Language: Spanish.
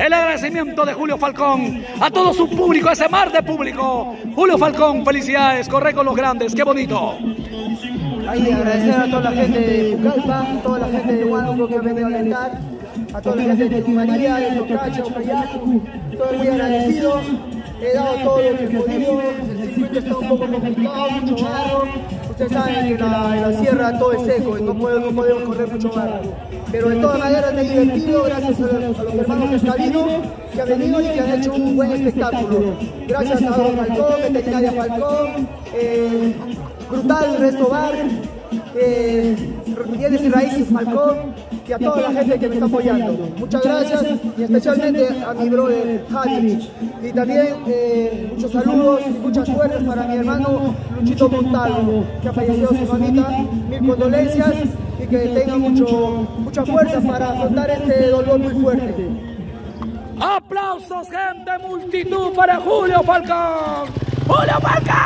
El agradecimiento de Julio Falcón a todo su público, ese mar de público. Julio Falcón, felicidades, corre con los grandes, qué bonito. Hay que agradecer a toda la gente de Pucallpa, a toda la gente de Guanajuato que ha venido a alentar, a toda la gente de Chumarilla, de Tocacho, estoy muy agradecido. He dado todo lo que he podido, el circuito está un poco complicado, mucho barro. Ustedes saben que en la sierra todo es seco, no podemos correr mucho barro. Pero de todas maneras me he divertido, gracias a los hermanos escalinos que han venido y que han hecho un buen espectáculo. Gracias a Julio Falcón, Veterinaria Falcón, Brutal Resto Bar, Bienes y Raíces Falcón, y a toda la gente que me está apoyando. Muchas gracias y especialmente a mi brother Javich. Y también muchos saludos y muchas suertes para mi hermano Luchito Montalvo, que ha fallecido su mamita. Mil condolencias y que tenga mucha fuerza para afrontar este dolor muy fuerte. ¡Aplausos, gente! ¡Multitud para Julio Falcón! ¡Julio Falcón!